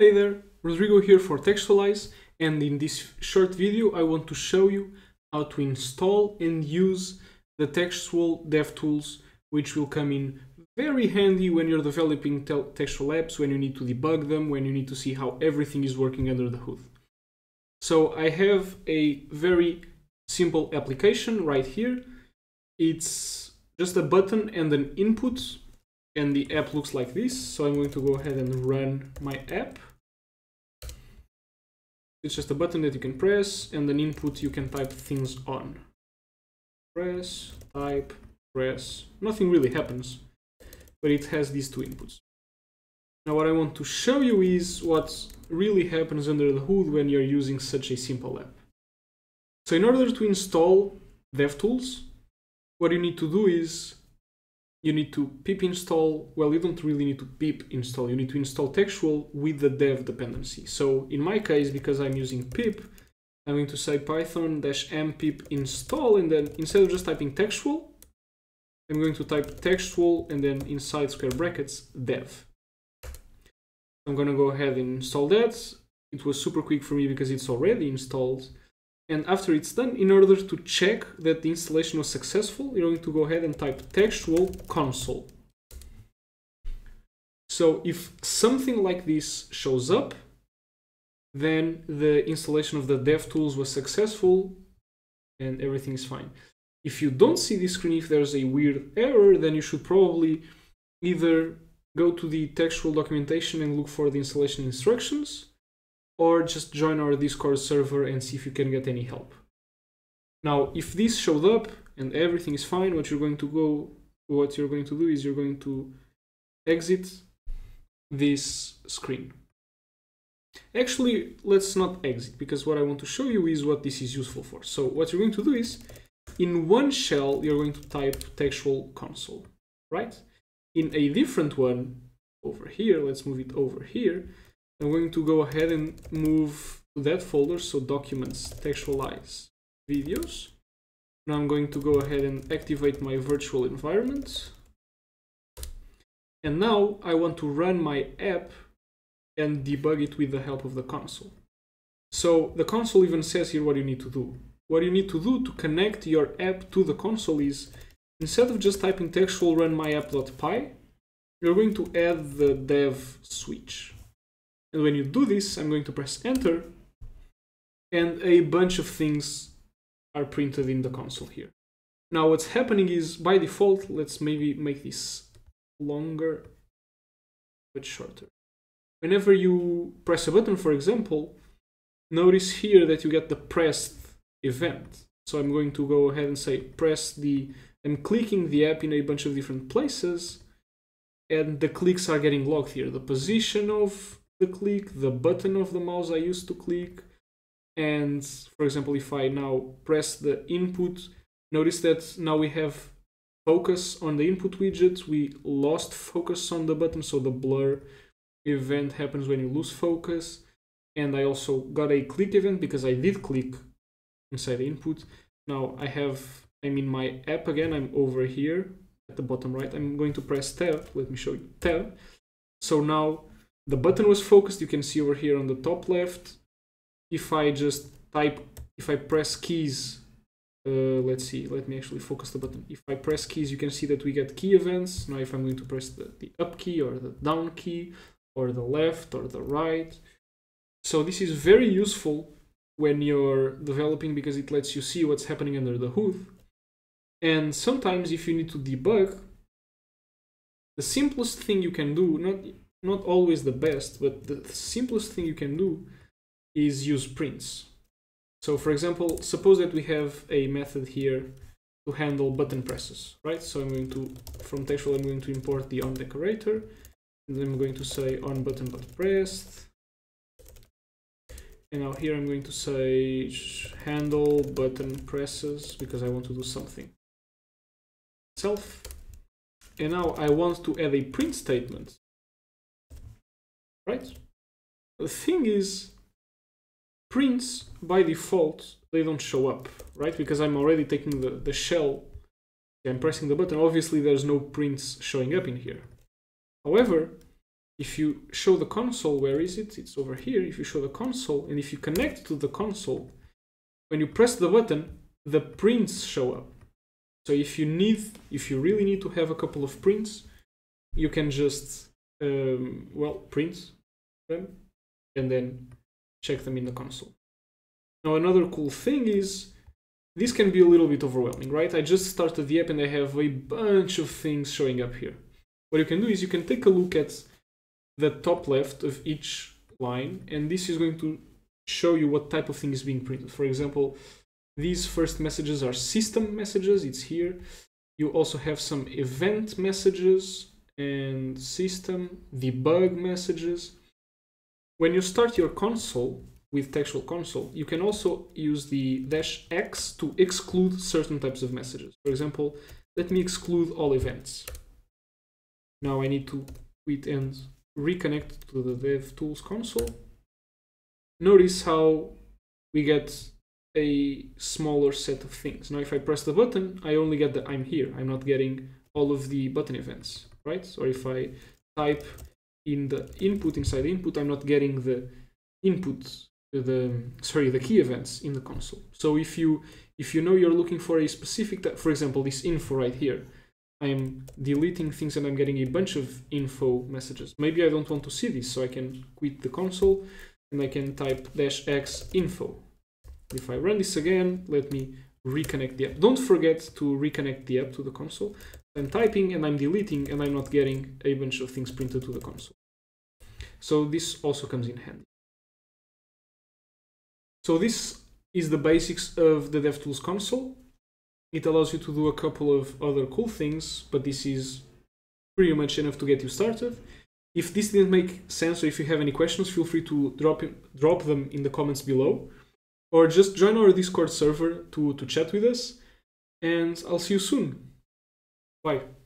Hey there, Rodrigo here for Textualize, and in this short video I want to show you how to install and use the Textual DevTools, which will come in very handy when you're developing textual apps, when you need to debug them, when you need to see how everything is working under the hood. So I have a very simple application right here. It's just a button and an input, and the app looks like this. So I'm going to go ahead and run my app. It's just a button that you can press and an input you can type things on. Press, type, press. Nothing really happens, but it has these two inputs. Now what I want to show you is what really happens under the hood when you're using such a simple app. So in order to install DevTools, what you need to do is you need to pip install. Well, you don't really need to pip install. You need to install Textual with the dev dependency. So in my case, because I'm using pip, I'm going to say python-m pip install, and then instead of just typing Textual, I'm going to type Textual and then inside square brackets dev. I'm going to go ahead and install that. It was super quick for me because it's already installed. And after it's done, in order to check that the installation was successful, you're going to go ahead and type Textual console. So if something like this shows up, then the installation of the DevTools was successful and everything is fine. If you don't see this screen, if there's a weird error, then you should probably either go to the Textual documentation and look for the installation instructions, or just join our Discord server and see if you can get any help. Now, if this showed up and everything is fine, what you're going to do is you're going to exit this screen. Actually, let's not exit, because what I want to show you is what this is useful for. So what you're going to do is, in one shell, you're going to type Textual console, right? In a different one over here, let's move it over here, I'm going to go ahead and move to that folder, so documents, textualize, videos. Now I'm going to go ahead and activate my virtual environment. And now I want to run my app and debug it with the help of the console. So the console even says here what you need to do. What you need to do to connect your app to the console is, instead of just typing textual run my app.py, you're going to add the dev switch. And when you do this, I'm going to press enter, and a bunch of things are printed in the console here. Now what's happening is, by default, let's maybe make this longer, but shorter. Whenever you press a button, for example, notice here that you get the pressed event. So I'm going to go ahead and say I'm clicking the app in a bunch of different places, and the clicks are getting logged here. The position of the click, the button of the mouse I used to click, and for example, if I now press the input, notice that now we have focus on the input widget, we lost focus on the button, so the blur event happens when you lose focus, and I also got a click event because I did click inside the input. Now I'm in my app again, I'm over here at the bottom right, I'm going to press tab, let me show you, tab, so now the button was focused, you can see over here on the top left. If I press keys, let me actually focus the button. If I press keys, you can see that we get key events. Now, if I'm going to press the up key or the down key or the left or the right. So this is very useful when you're developing because it lets you see what's happening under the hood. And sometimes if you need to debug, the simplest thing you can do, not always the best, but the simplest thing you can do is use prints. So for example, suppose that we have a method here to handle button presses, right? So I'm going to, from Textual, I'm going to import the on decorator, and then I'm going to say on button but pressed. And now here I'm going to say handle button presses because I want to do something itself. And now I want to add a print statement. Right? The thing is, prints by default, they don't show up, right? Because I'm already taking the shell, I'm pressing the button, obviously there's no prints showing up in here. However, if you show the console, where is it? It's over here. If you show the console and if you connect to the console, when you press the button, the prints show up. So if you really need to have a couple of prints, you can just well, print them and then check them in the console. Now another cool thing is, this can be a little bit overwhelming, right? I just started the app and I have a bunch of things showing up here. What you can do is you can take a look at the top left of each line, and this is going to show you what type of thing is being printed. For example, these first messages are system messages, it's here. You also have some event messages and system debug messages. When you start your console with Textual Console, you can also use the -x to exclude certain types of messages. For example, let me exclude all events. Now I need to quit and reconnect to the DevTools console. Notice how we get a smaller set of things. Now if I press the button, I only get that I'm here. I'm not getting all of the button events, right? Or if I type in the input, inside the input, I'm not getting the input, the key events in the console. So if you know you're looking for a specific type, for example, this info right here, I'm deleting things and I'm getting a bunch of info messages. Maybe I don't want to see this, so I can quit the console and I can type -x info. If I run this again, let me reconnect the app. Don't forget to reconnect the app to the console. I'm typing and I'm deleting and I'm not getting a bunch of things printed to the console. So this also comes in handy. So this is the basics of the DevTools console. It allows you to do a couple of other cool things, but this is pretty much enough to get you started. If this didn't make sense or if you have any questions, feel free to drop them in the comments below, or just join our Discord server to chat with us, and I'll see you soon. Bye.